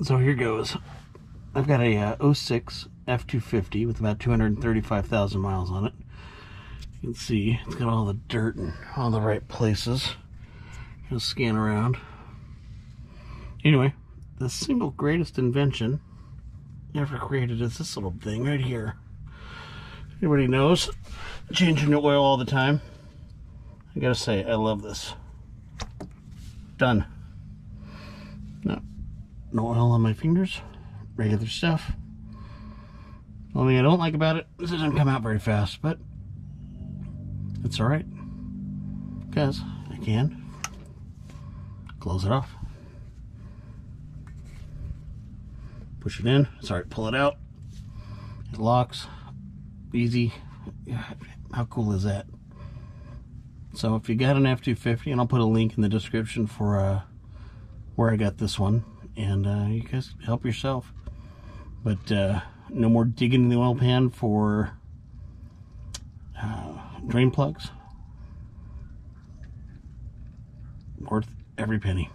So here goes. I've got a 06 F250 with about 235,000 miles on it. You can see it's got all the dirt and all the right places. Just scan around. Anyway, the single greatest invention ever created is this little thing right here. Everybody knows, changing the oil all the time. I gotta say, I love this. Done. No oil on my fingers, regular stuff. The only thing I don't like about it is it doesn't come out very fast, but it's all right, because I can close it off. Push it in, sorry, pull it out. It locks, easy. How cool is that? So if you got an F250, and I'll put a link in the description for where I got this one, and you guys help yourself, but no more digging in the oil pan for drain plugs. Worth every penny.